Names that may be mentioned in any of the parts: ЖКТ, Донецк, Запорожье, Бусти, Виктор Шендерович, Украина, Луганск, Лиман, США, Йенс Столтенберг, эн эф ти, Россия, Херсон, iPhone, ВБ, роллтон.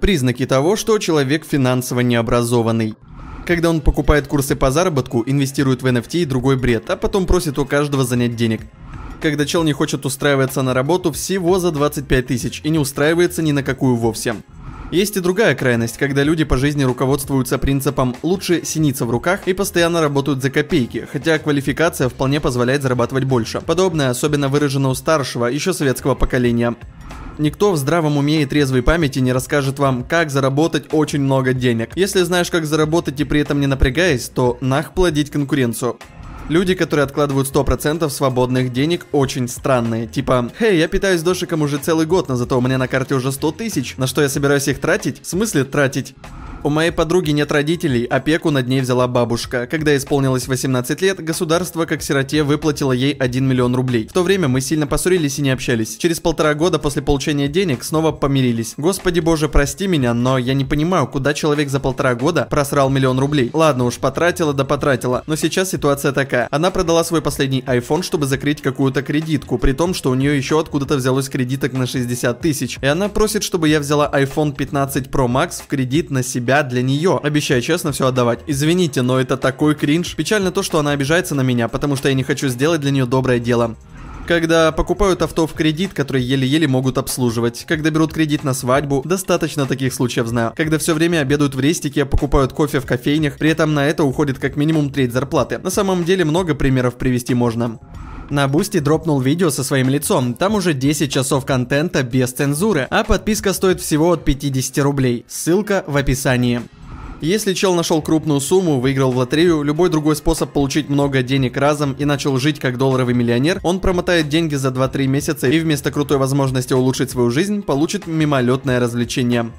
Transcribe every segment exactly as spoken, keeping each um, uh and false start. Признаки того, что человек финансово необразованный. Когда он покупает курсы по заработку, инвестирует в эн эф ти и другой бред, а потом просит у каждого занять денег. Когда чел не хочет устраиваться на работу всего за двадцать пять тысяч и не устраивается ни на какую вовсе. Есть и другая крайность, когда люди по жизни руководствуются принципом «лучше синица в руках» и постоянно работают за копейки, хотя квалификация вполне позволяет зарабатывать больше. Подобное особенно выражено у старшего, еще советского поколения. Никто в здравом уме и трезвой памяти не расскажет вам, как заработать очень много денег. Если знаешь, как заработать и при этом не напрягаясь, то нах плодить конкуренцию. Люди, которые откладывают сто процентов свободных денег, очень странные. Типа, «Хей, я питаюсь дошиком уже целый год, но зато у меня на карте уже сто тысяч. На что я собираюсь их тратить? В смысле тратить?» У моей подруги нет родителей, опеку над ней взяла бабушка. Когда исполнилось восемнадцать лет, государство как сироте выплатило ей один миллион рублей. В то время мы сильно поссорились и не общались. Через полтора года после получения денег снова помирились. Господи боже, прости меня, но я не понимаю, куда человек за полтора года просрал миллион рублей. Ладно уж, потратила да потратила. Но сейчас ситуация такая. Она продала свой последний айфон, чтобы закрыть какую-то кредитку, при том, что у нее еще откуда-то взялось кредиток на шестьдесят тысяч. И она просит, чтобы я взяла айфон пятнадцать про макс в кредит на себя. Для нее, обещаю честно все отдавать. Извините, но это такой кринж. Печально то, что она обижается на меня, потому что я не хочу сделать для нее доброе дело. Когда покупают авто в кредит, которые еле-еле могут обслуживать. Когда берут кредит на свадьбу, достаточно таких случаев знаю. Когда все время обедают в рестике, покупают кофе в кофейнях, при этом на это уходит как минимум треть зарплаты. На самом деле много примеров привести можно. На Бусти дропнул видео со своим лицом, там уже десять часов контента без цензуры, а подписка стоит всего от пятидесяти рублей, ссылка в описании. Если чел нашел крупную сумму, выиграл в лотерею, любой другой способ получить много денег разом и начал жить как долларовый миллионер, он промотает деньги за два-три месяца и вместо крутой возможности улучшить свою жизнь, получит мимолетное развлечение.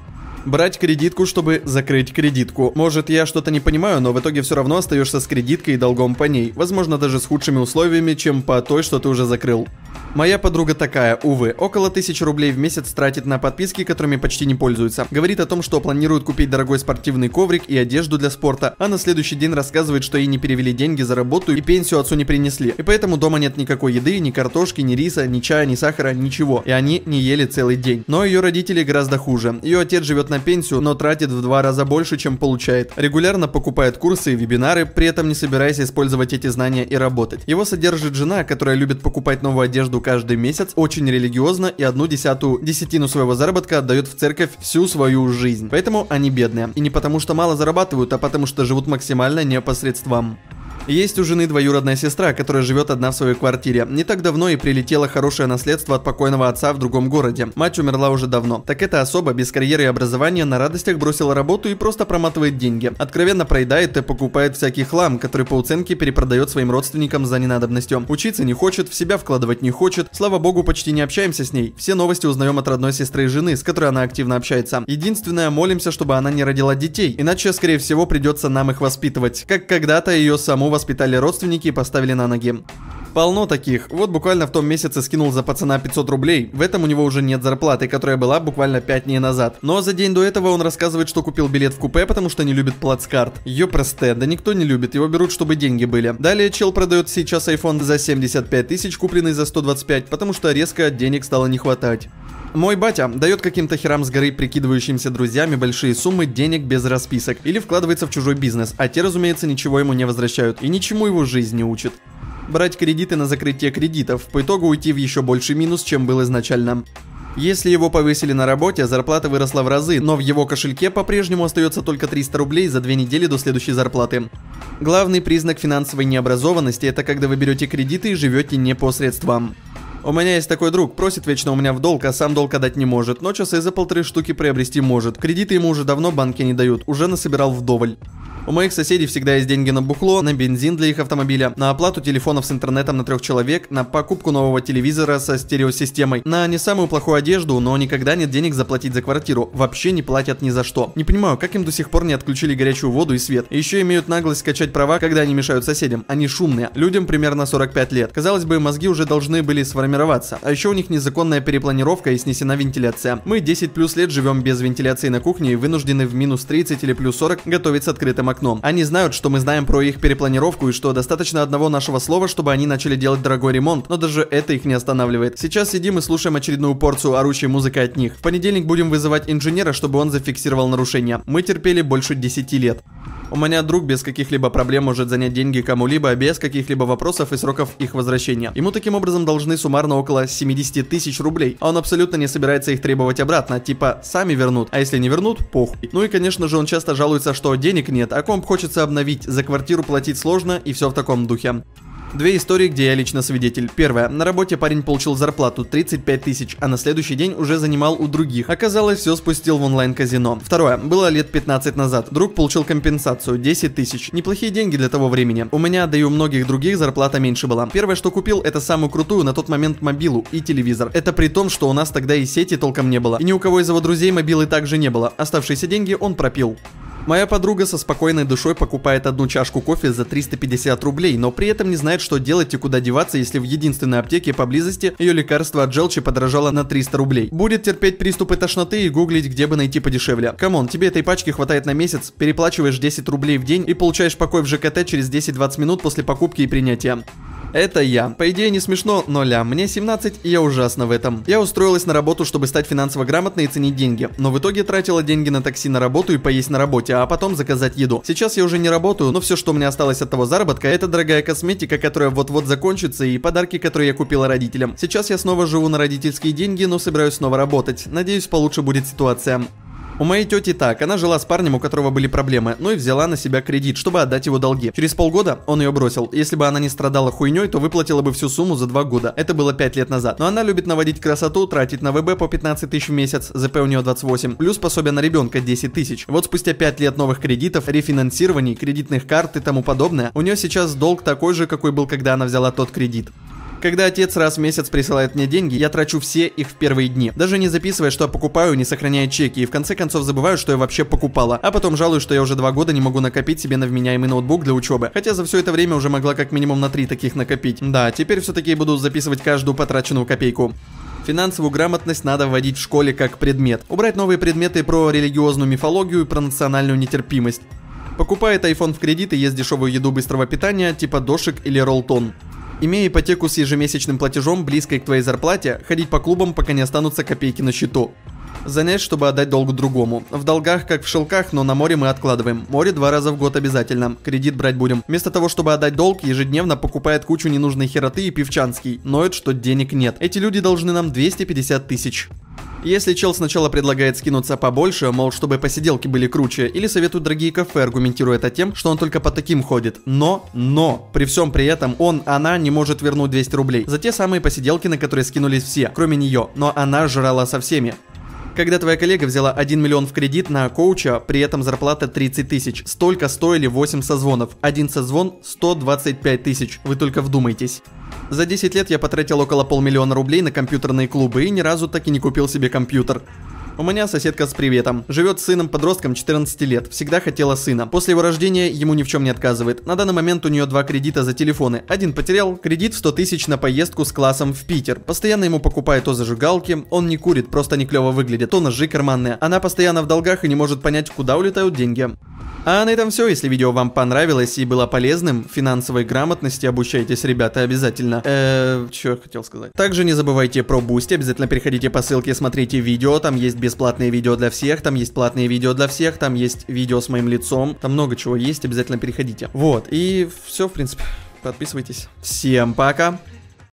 Брать кредитку, чтобы закрыть кредитку. Может, я что-то не понимаю, но в итоге все равно остаешься с кредиткой и долгом по ней. Возможно, даже с худшими условиями, чем по той, что ты уже закрыл. Моя подруга такая, увы, около тысячи рублей в месяц тратит на подписки, которыми почти не пользуется. Говорит о том, что планирует купить дорогой спортивный коврик и одежду для спорта, а на следующий день рассказывает, что ей не перевели деньги за работу и пенсию отцу не принесли. И поэтому дома нет никакой еды, ни картошки, ни риса, ни чая, ни сахара, ничего. И они не ели целый день. Но ее родители гораздо хуже. Ее отец живет на пенсию, но тратит в два раза больше, чем получает. Регулярно покупает курсы и вебинары, при этом не собираясь использовать эти знания и работать. Его содержит жена, которая любит покупать новую одежду каждый месяц, очень религиозно, и одну десятую десятину своего заработка отдает в церковь всю свою жизнь. Поэтому они бедные. И не потому что мало зарабатывают, а потому что живут максимально не по средствам. Есть у жены двоюродная сестра, которая живет одна в своей квартире. Не так давно ей прилетело хорошее наследство от покойного отца в другом городе. Мать умерла уже давно. Так эта особа без карьеры и образования на радостях бросила работу и просто проматывает деньги. Откровенно проедает и покупает всякий хлам, который по уценке перепродает своим родственникам за ненадобностью. Учиться не хочет, в себя вкладывать не хочет. Слава богу, почти не общаемся с ней. Все новости узнаем от родной сестры и жены, с которой она активно общается. Единственное, молимся, чтобы она не родила детей. Иначе, скорее всего, придется нам их воспитывать. Как когда-то ее саму воспитали родственники и поставили на ноги. Полно таких. Вот буквально в том месяце скинул за пацана пятьсот рублей. В этом у него уже нет зарплаты, которая была буквально пять дней назад. Но за день до этого он рассказывает, что купил билет в купе, потому что не любит плацкарт. Ёпросте, да никто не любит. Его берут, чтобы деньги были. Далее чел продает сейчас айфон за семьдесят пять тысяч, купленный за сто двадцать пять, потому что резко денег стало не хватать. Мой батя дает каким-то херам с горы, прикидывающимся друзьями, большие суммы денег без расписок. Или вкладывается в чужой бизнес, а те, разумеется, ничего ему не возвращают. И ничему его жизнь не учит. Брать кредиты на закрытие кредитов, по итогу уйти в еще больший минус, чем был изначально. Если его повысили на работе, зарплата выросла в разы, но в его кошельке по-прежнему остается только триста рублей за две недели до следующей зарплаты. Главный признак финансовой необразованности – это когда вы берете кредиты и живете не по средствам. У меня есть такой друг, просит вечно у меня в долг, а сам долг отдать не может, но часы за полторы штуки приобрести может. Кредиты ему уже давно банки не дают, уже насобирал вдоволь. У моих соседей всегда есть деньги на бухло, на бензин для их автомобиля, на оплату телефонов с интернетом на трех человек, на покупку нового телевизора со стереосистемой, на не самую плохую одежду, но никогда нет денег заплатить за квартиру, вообще не платят ни за что. Не понимаю, как им до сих пор не отключили горячую воду и свет. Еще имеют наглость скачать права, когда они мешают соседям, они шумные, людям примерно сорок пять лет. Казалось бы, мозги уже должны были сформироваться. А еще у них незаконная перепланировка и снесена вентиляция. Мы десять плюс лет живем без вентиляции на кухне и вынуждены в минус тридцать или плюс сорок готовить с открытым окном. Они знают, что мы знаем про их перепланировку и что достаточно одного нашего слова, чтобы они начали делать дорогой ремонт, но даже это их не останавливает. Сейчас сидим и слушаем очередную порцию орущей музыки от них. В понедельник будем вызывать инженера, чтобы он зафиксировал нарушения. Мы терпели больше десяти лет. У меня друг без каких-либо проблем может занять деньги кому-либо, без каких-либо вопросов и сроков их возвращения. Ему таким образом должны суммарно около семидесяти тысяч рублей. А он абсолютно не собирается их требовать обратно, типа сами вернут, а если не вернут, похуй. Ну и конечно же он часто жалуется, что денег нет, а комп хочется обновить, за квартиру платить сложно и все в таком духе. Две истории, где я лично свидетель. Первая. На работе парень получил зарплату тридцать пять тысяч, а на следующий день уже занимал у других. Оказалось, все спустил в онлайн-казино. Второе. Было лет пятнадцать назад. Друг получил компенсацию десять тысяч. Неплохие деньги для того времени. У меня, да и у многих других, зарплата меньше была. Первое, что купил, это самую крутую на тот момент мобилу и телевизор. Это при том, что у нас тогда и сети толком не было. И ни у кого из его друзей мобилы также не было. Оставшиеся деньги он пропил. Моя подруга со спокойной душой покупает одну чашку кофе за триста пятьдесят рублей, но при этом не знает, что делать и куда деваться, если в единственной аптеке поблизости ее лекарство от желчи подорожало на триста рублей. Будет терпеть приступы тошноты и гуглить, где бы найти подешевле. Камон, тебе этой пачки хватает на месяц, переплачиваешь десять рублей в день и получаешь покой в ЖКТ через десять-двадцать минут после покупки и принятия. Это я. По идее не смешно, но ля, мне семнадцать и я ужасно в этом. Я устроилась на работу, чтобы стать финансово грамотной и ценить деньги, но в итоге тратила деньги на такси на работу и поесть на работе, а потом заказать еду. Сейчас я уже не работаю, но все, что мне осталось от того заработка, это дорогая косметика, которая вот-вот закончится, и подарки, которые я купила родителям. Сейчас я снова живу на родительские деньги, но собираюсь снова работать. Надеюсь, получше будет ситуация. У моей тети так, она жила с парнем, у которого были проблемы, ну и взяла на себя кредит, чтобы отдать его долги. Через полгода он ее бросил. Если бы она не страдала хуйней, то выплатила бы всю сумму за два года. Это было пять лет назад. Но она любит наводить красоту, тратить на ВБ по пятнадцать тысяч в месяц, ЗП у нее двадцать восемь, плюс пособие на ребенка десять тысяч. Вот спустя пять лет новых кредитов, рефинансирований, кредитных карт и тому подобное, у нее сейчас долг такой же, какой был, когда она взяла тот кредит. Когда отец раз в месяц присылает мне деньги, я трачу все их в первые дни. Даже не записывая, что я покупаю, не сохраняя чеки, и в конце концов забываю, что я вообще покупала. А потом жалуюсь, что я уже два года не могу накопить себе на вменяемый ноутбук для учебы. Хотя за все это время уже могла как минимум на три таких накопить. Да, теперь все-таки буду записывать каждую потраченную копейку. Финансовую грамотность надо вводить в школе как предмет. Убрать новые предметы про религиозную мифологию и про национальную нетерпимость. Покупает iPhone в кредит и ест дешевую еду быстрого питания, типа дошик или роллтон. Имея ипотеку с ежемесячным платежом, близкой к твоей зарплате, ходить по клубам, пока не останутся копейки на счету. Занять, чтобы отдать долгу другому. В долгах, как в шелках, но на море мы откладываем. Море два раза в год обязательно. Кредит брать будем. Вместо того, чтобы отдать долг, ежедневно покупает кучу ненужной хероты и пивчанский. Ноет, что денег нет. Эти люди должны нам двести пятьдесят тысяч. Если чел сначала предлагает скинуться побольше, мол, чтобы посиделки были круче, или советует дорогие кафе, аргументируя это тем, что он только по таким ходит. Но, но, при всем при этом, он, она не может вернуть двести рублей за те самые посиделки, на которые скинулись все, кроме нее, но она жрала со всеми. Когда твоя коллега взяла один миллион в кредит на коуча, при этом зарплата тридцать тысяч, столько стоили восемь созвонов, один созвон сто двадцать пять тысяч, вы только вдумайтесь. За десять лет я потратил около полмиллиона рублей на компьютерные клубы и ни разу так и не купил себе компьютер. У меня соседка с приветом. Живет с сыном-подростком четырнадцати лет. Всегда хотела сына. После его рождения ему ни в чем не отказывает. На данный момент у нее два кредита за телефоны. Один потерял, кредит в сто тысяч на поездку с классом в Питер. Постоянно ему покупают то зажигалки, он не курит, просто не клево выглядит, то ножи карманные. Она постоянно в долгах и не может понять, куда улетают деньги. А на этом все. Если видео вам понравилось и было полезным, финансовой грамотности обучайтесь, ребята, обязательно. Эээ, что я хотел сказать. Также не забывайте про Бусти, обязательно переходите по ссылке, смотрите видео, там есть бесплатные видео для всех, там есть платные видео для всех, там есть видео с моим лицом, там много чего есть, обязательно переходите. Вот, и все, в принципе, подписывайтесь. Всем пока!